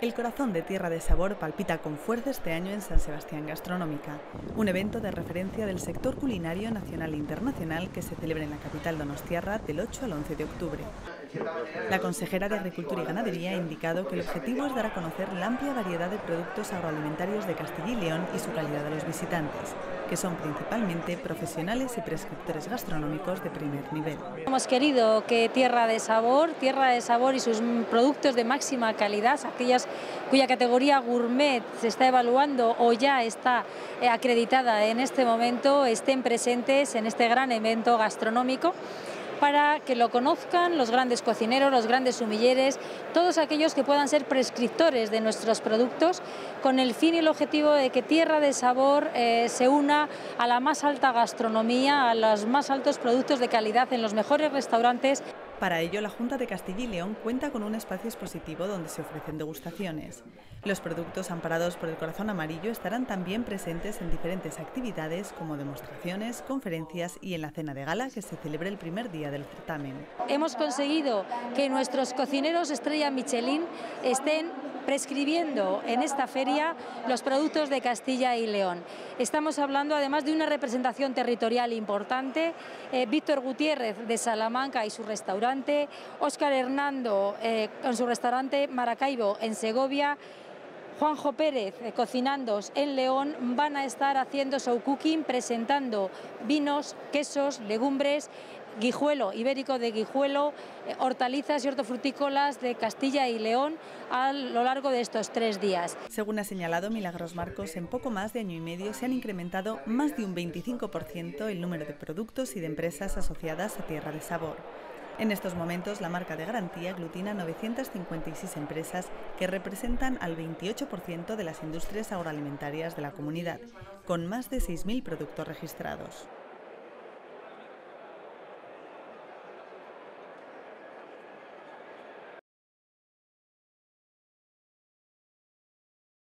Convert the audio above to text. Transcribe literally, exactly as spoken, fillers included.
El corazón de Tierra de Sabor palpita con fuerza este año en San Sebastián Gastronómica, un evento de referencia del sector culinario nacional e internacional que se celebra en la capital donostiarra del ocho al once de octubre. La consejera de Agricultura y Ganadería ha indicado que el objetivo es dar a conocer la amplia variedad de productos agroalimentarios de Castilla y León y su calidad a los visitantes, que son principalmente profesionales y prescriptores gastronómicos de primer nivel. Hemos querido que Tierra de Sabor, Tierra de Sabor y sus productos de máxima calidad, aquellas cuya categoría gourmet se está evaluando o ya está acreditada en este momento, estén presentes en este gran evento gastronómico, para que lo conozcan los grandes cocineros, los grandes sumilleres, todos aquellos que puedan ser prescriptores de nuestros productos, con el fin y el objetivo de que Tierra de Sabor eh, se una a la más alta gastronomía, a los más altos productos de calidad en los mejores restaurantes. Para ello, la Junta de Castilla y León cuenta con un espacio expositivo donde se ofrecen degustaciones. Los productos amparados por el Corazón Amarillo estarán también presentes en diferentes actividades como demostraciones, conferencias y en la cena de gala que se celebra el primer día del certamen. Hemos conseguido que nuestros cocineros estrella Michelin estén prescribiendo en esta feria los productos de Castilla y León. Estamos hablando además de una representación territorial importante. Eh, Víctor Gutiérrez de Salamanca y su restaurante, Oscar Hernando eh, con su restaurante Maracaibo en Segovia, Juanjo Pérez, eh, Cocinandos en León, van a estar haciendo show cooking, presentando vinos, quesos, legumbres, Guijuelo, ibérico de Guijuelo, hortalizas y hortofrutícolas de Castilla y León a lo largo de estos tres días. Según ha señalado Milagros Marcos, en poco más de año y medio se han incrementado más de un veinticinco por ciento el número de productos y de empresas asociadas a Tierra de Sabor. En estos momentos, la marca de garantía aglutina novecientas cincuenta y seis empresas que representan al veintiocho por ciento de las industrias agroalimentarias de la comunidad, con más de seis mil productos registrados.